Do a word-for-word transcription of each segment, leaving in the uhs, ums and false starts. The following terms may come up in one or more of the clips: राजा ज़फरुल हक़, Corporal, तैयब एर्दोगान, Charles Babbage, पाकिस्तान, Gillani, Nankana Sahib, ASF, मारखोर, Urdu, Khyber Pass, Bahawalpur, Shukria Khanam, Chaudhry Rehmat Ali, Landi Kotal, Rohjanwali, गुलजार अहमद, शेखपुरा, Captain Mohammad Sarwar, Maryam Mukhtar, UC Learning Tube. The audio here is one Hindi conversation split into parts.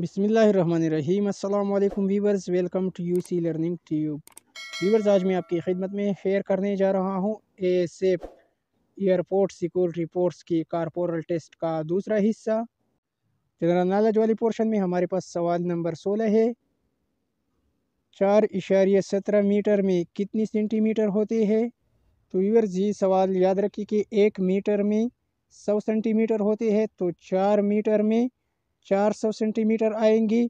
बिस्मिल्लाहिर्रहमानिर्रहीम अस्सलाम वालेकुम viewers, welcome to UC learning tube. Viewers, आज मैं आपकी खिदमत में शेयर करने जा रहा हूँ एएसएफ एयरपोर्ट सिक्योरिटी पोर्ट्स की कारपोरल टेस्ट का दूसरा हिस्सा। जनरल नॉलेज वाली पोर्शन में हमारे पास सवाल नंबर सोलह है, चार इशारिये सत्रह मीटर में कितनी सेंटीमीटर होते हैं। तो वीवर्स, ये सवाल याद रखिए कि एक मीटर में सौ सेंटीमीटर होते हैं, तो चार मीटर में चार सौ सेंटीमीटर आएंगी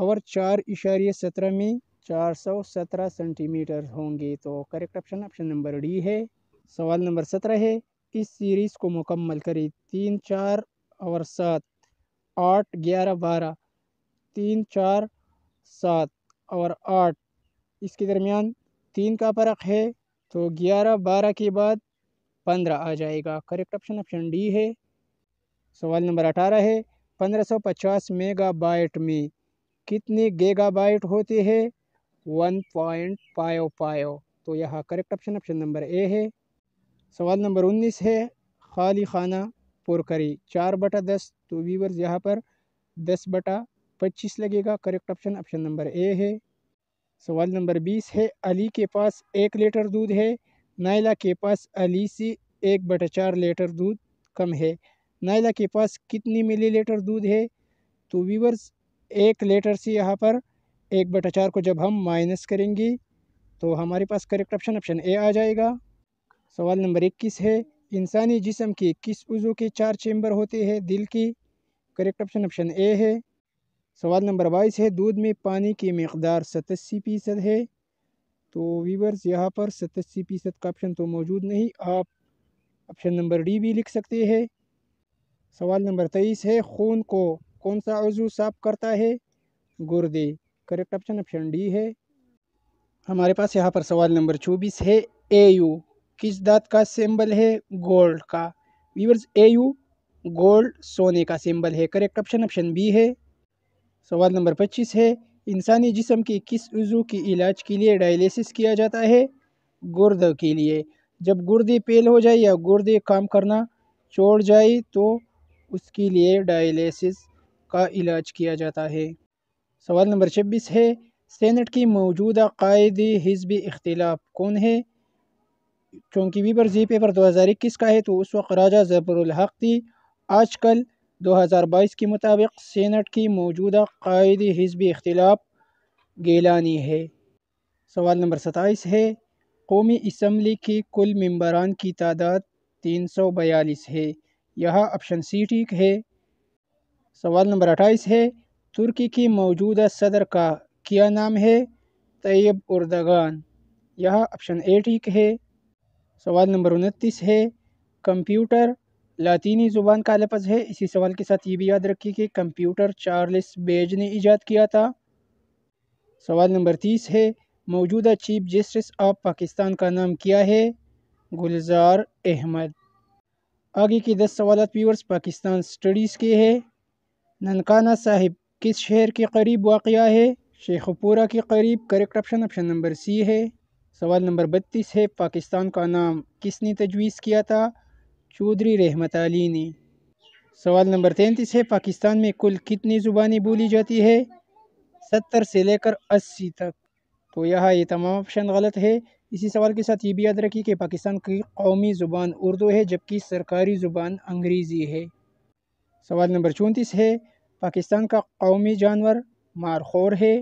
और चार इशारिये सत्रह में चार सौ सत्रह सेंटीमीटर होंगे। तो correct option option number D है। सवाल नंबर सत्रह है, इस सीरीज़ को मुकम्मल करें। तीन चार और सात, आठ ग्यारह बारह, तीन चार सात और आठ, इसके दरमियान तीन का फ़र्क है, तो ग्यारह बारह के बाद पंद्रह आ जाएगा। करेक्ट ऑप्शन ऑप्शन डी है। सवाल नंबर अठारह है, पंद्रह सौ पचास मेगाबाइट में कितने गीगाबाइट होते हैं? One point five five. तो यहाँ correct option option number A है। सवाल नंबर उन्नीस है, खाली खाना पुर करें। चार बटा दस, तो वीवर्स यहाँ पर दस बटा पच्चीस लगेगा। Correct option option number A है। सवाल नंबर बीस है, अली के पास एक लीटर दूध है, नाइला के पास अली से एक बटा चार लीटर दूध कम है। नाइला के पास कितनी मिलीलीटर दूध है? तो वीवर्स, एक लीटर से यहाँ पर एक बटा चार को जब हम माइनस करेंगे तो हमारे पास करेक्ट ऑप्शन ऑप्शन ए आ जाएगा। सवाल नंबर इक्कीस है, इंसानी जिस्म के किस उज़ो के चार चैम्बर होते हैं? दिल की। करेक्ट ऑप्शन ऑप्शन ए है। सवाल नंबर बाईस है, दूध में पानी की मकदार सतासी फ़ीसद है। तो वीवर्स, यहाँ पर सतासी फ़ीसद का ऑप्शन तो मौजूद नहीं, आप ऑप्शन नंबर डी भी लिख सकते हैं। सवाल नंबर तेईस है, खून को कौन सा उज़ू साफ करता है? गुर्दे। करेक्ट ऑप्शन ऑप्शन डी है। हमारे पास यहाँ पर सवाल नंबर चौबीस है, ए यू किस दांत का सिंबल है? गोल्ड का। व्यूअर्स, ए यू गोल्ड सोने का सिंबल है। करेक्ट ऑप्शन ऑप्शन बी है। सवाल नंबर पच्चीस है, इंसानी जिस्म के किस उज़ू के इलाज के लिए डायलिसिस किया जाता है? गुर्दे के लिए। जब गुर्दे फेल हो जाए या गुर्दे काम करना छोड़ जाए तो उसके लिए डायलिसिस का इलाज किया जाता है। सवाल नंबर छब्बीस है, सेनेट की मौजूदा कायद हिजबी इख्तिलाफ कौन है? चूँकि वीवर जी पेपर दो हज़ार इक्कीस का है तो उस वक्त राजा ज़फरुल हक़ थी। आज कल दो हज़ार बाईस के मुताबिक सेनेट की मौजूदा कायद हिजबी इख्तिलाफ गिलानी है। सवाल नंबर सत्ताईस है, कौमी इसम्बली के कुल मेम्बरान की तादाद तीन सौ बयालीस है। यहाँ ऑप्शन सी ठीक है। सवाल नंबर अट्ठाईस है, तुर्की की मौजूदा सदर का क्या नाम है? तैयब एर्दोगान। यहाँ ऑप्शन ए ठीक है। सवाल नंबर उनतीस है, कंप्यूटर लातीनी ज़ुबान का लफ्ज़ है। इसी सवाल के साथ ये भी याद रखिए कि कंप्यूटर चार्ल्स बेज ने ईजाद किया था। सवाल नंबर तीस है, मौजूदा चीफ जस्टिस ऑफ पाकिस्तान का नाम क्या है? गुलजार अहमद। आगे के दस सवाल व्यूअर्स पाकिस्तान स्टडीज़ के है। ननकाना साहिब किस शहर के करीब वाक़िया है? शेखपुरा के करीब। Correct option option number C है। सवाल नंबर बत्तीस है, पाकिस्तान का नाम किसने तजवीज़ किया था? चौधरी रहमत अली ने। सवाल नंबर तैंतीस है, पाकिस्तान में कुल कितनी ज़ुबानें बोली जाती है? सत्तर से लेकर अस्सी तक। तो यहाँ ये तमाम ऑप्शन गलत है। इसी सवाल के साथ ये भी याद रखिए कि पाकिस्तान की कौमी ज़ुबान उर्दू है जबकि सरकारी ज़ुबान अंग्रेज़ी है। सवाल नंबर चौंतीस है, पाकिस्तान का कौमी जानवर मारखोर है।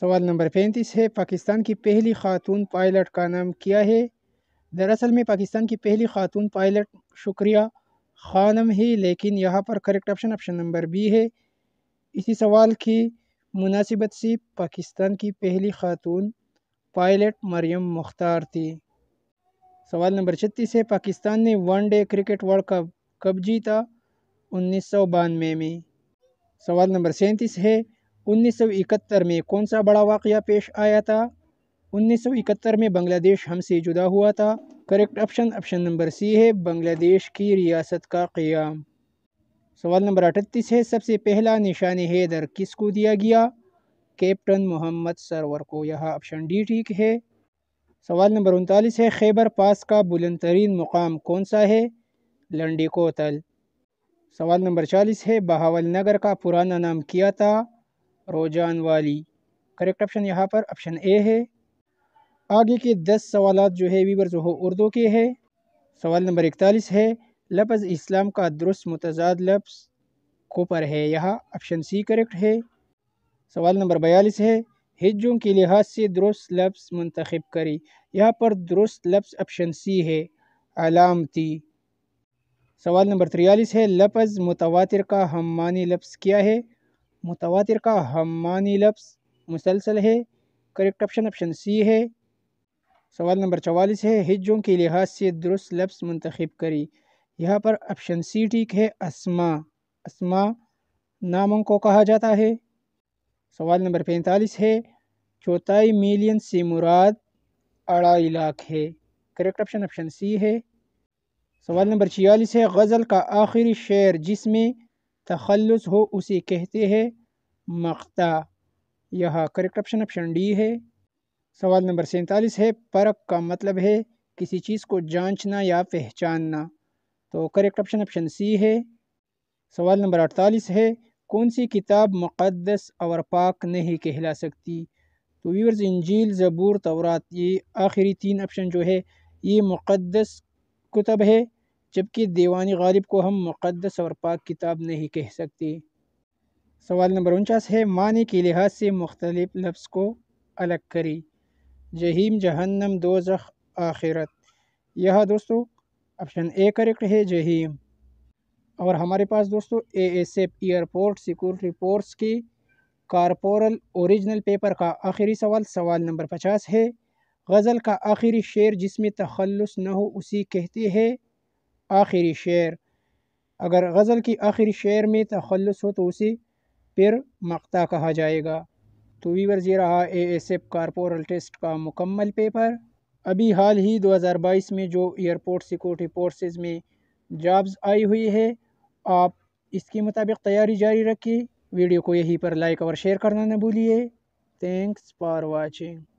सवाल नंबर पैंतीस है, पाकिस्तान की पहली खातून पायलट का नाम क्या है? दरअसल में पाकिस्तान की पहली खातून पायलट शुक्रिया खानम है, लेकिन यहाँ पर correct option option number B है। इसी सवाल की मुनासिबत से पाकिस्तान की पहली खातून पायलट मरियम मुख्तार थी। सवाल नंबर छत्तीस है, पाकिस्तान ने one day cricket world cup कब जीता? उन्नीस सौ बानवे में। सवाल नंबर सैंतीस है, उन्नीस सौ इकहत्तर में कौन सा बड़ा वाक़या पेश आया था? उन्नीस सौ इकहत्तर में बांग्लादेश हमसे जुदा हुआ था। Correct option option number C है, बांग्लादेश की रियासत का क़याम। सवाल नंबर अठतीस है, सबसे पहला निशान हैदर किसको दिया गया? कैप्टन मोहम्मद सरवर को। यहाँ ऑप्शन डी ठीक है। सवाल नंबर उनतालीस है, खैबर पास का बुलंद तरीन मुकाम कौन सा है? लंडी कोतल। सवाल नंबर चालीस है, बहावल नगर का पुराना नाम क्या था? रोजानवाली। करेक्ट ऑप्शन यहाँ पर ऑप्शन ए है। आगे के दस सवाल जो है वीवर्स वो उर्दू के है। सवाल नंबर इकतालीस है, लफ्ज़ इस्लाम का दुरुस्त मुतजाद लफ्ज़ कुपर है? यहाँ ऑप्शन सी करेक्ट है। सवाल नंबर बयालीस है, हिज्जों के लिहाज से दुरुस्त लफ्ज़ मुंतखब करें? यहाँ पर दुरुस्त लफ्ज़ ऑप्शन सी है, अलामती। सवाल नंबर तिरयालीस है, लफ्ज़ मुतवातिर का हम मानी लफ्ज़ क्या है? मुतवातिर का हम मानी लफ्ज़ मुसलसल है। करेक्ट ऑप्शन ऑप्शन सी है। सवाल नंबर चवालीस है, हिज्जों के लिहाज से दुरुस्त लफ्ज़ मुंतखब करें? यहाँ पर ऑप्शन सी ठीक है, अस्मा। अस्मा नामों को कहा जाता है। सवाल नंबर पैंतालीस है, चौथाई मिलियन से मुराद अढ़ाई लाख है? करेक्ट ऑप्शन ऑप्शन सी है। सवाल नंबर छियालीस है, गज़ल का आखिरी शेर जिसमें तखल्लुस हो उसे कहते हैं? मक्ता। यह करेक्ट ऑप्शन ऑप्शन डी है। सवाल नंबर सैंतालीस है, परख का मतलब है किसी चीज़ को जांचना या पहचानना? तो करेक्ट ऑप्शन ऑप्शन सी है। सवाल नंबर अड़तालीस है, कौन सी किताब मुक़द्दस और पाक नहीं कहला सकती? तो व्यूअर्स इंजील, ज़बूर, तौरात, ये आखिरी तीन ऑप्शन जो है ये मुक़द्दस कुतब है, जबकि दीवानी गालिब को हम मुक़द्दस और पाक किताब नहीं कह सकते। सवाल नंबर उनचास है, माने के लिहाज से मुख्तलिफ लफ्ज़ को अलग करी? जहीम, जहन्नम, दोज़ख, आखिरत। यह दोस्तों ऑप्शन ए करेक्ट है, जहीम। और हमारे पास दोस्तों A S F airport security force की कारपोरल ओरिजिनल पेपर का आखिरी सवाल सवाल नंबर पचास है, गज़ल का आखिरी शेर जिसमें तखल्लुस न हो उसी कहते हैं? आखिरी शेर। अगर गज़ल की आखिरी शेर में तखल्लुस हो तो उसे फिर मक्ता कहा जाएगा। तो वीवर्स ये रहा A S F corporal test का मुकम्मल पेपर। अभी हाल ही दो हज़ार बाईस में जो एयरपोर्ट सिक्योरिटी फोर्सेस में जॉब्स आई हुई है, आप इसके मुताबिक तैयारी जारी रखिए। वीडियो को यहीं पर लाइक और शेयर करना न भूलिए। Thanks for watching.